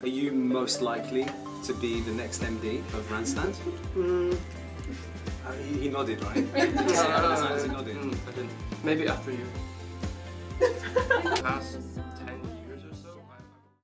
Are you most likely to be the next MD of Randstad? He nodded, right? He nodded. Maybe after you.